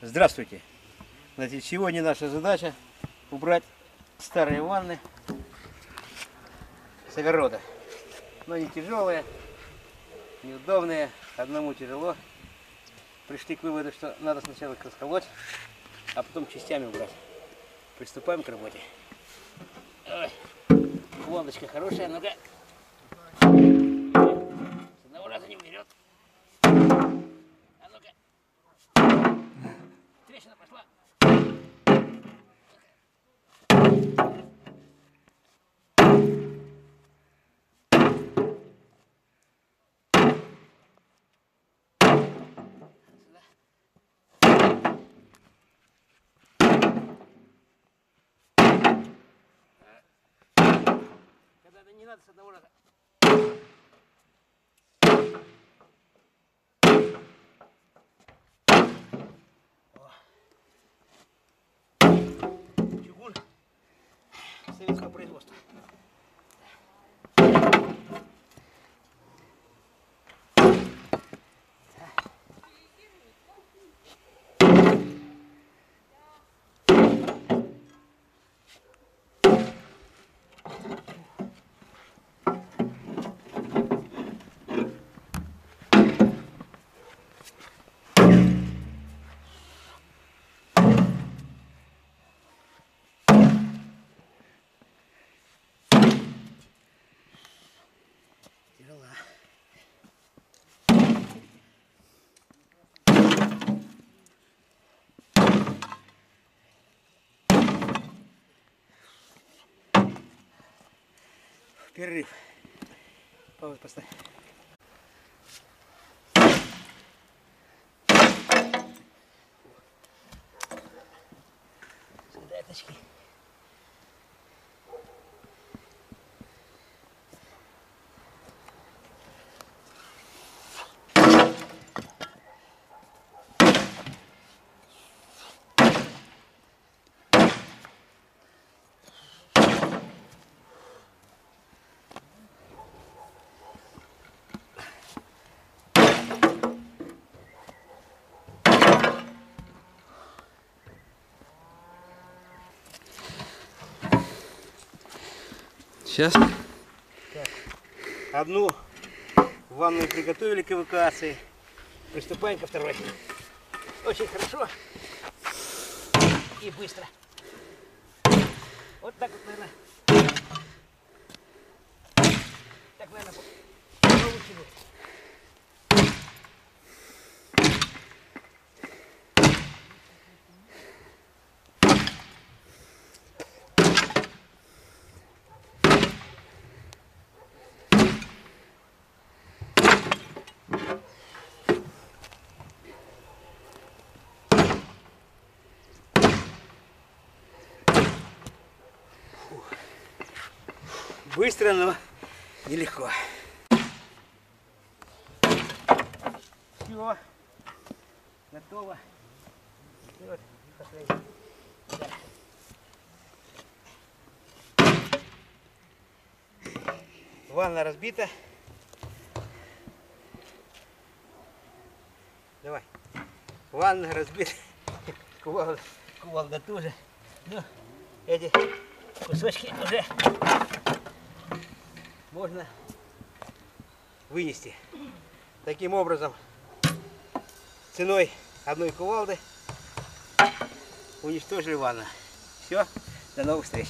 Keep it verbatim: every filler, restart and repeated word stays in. Здравствуйте! Значит, сегодня наша задача убрать старые ванны с огорода. Но не тяжелые, неудобные, одному тяжело. Пришли к выводу, что надо сначала их расколоть, а потом частями убрать. Приступаем к работе. Ой, лодочка хорошая, ну-ка. С одного раза не берет. Трещина пошла. Когда-то не надо с одного раза. Советского производства. Перерыв. Паузу поставь. Сюда очки. Сейчас. Так, одну ванную приготовили к эвакуации. Приступаем ко второй. Очень хорошо и быстро. Вот так вот, наверное. Так, наверное, получше будет. Быстро, но нелегко. Все, готово. И вот, последний. Да. Ванна разбита. Давай. Ванна разбита. Кувалда, кувалда тоже. Ну, эти кусочки уже можно вынести. Таким образом, ценой одной кувалды уничтожили ванну. Все, до новых встреч.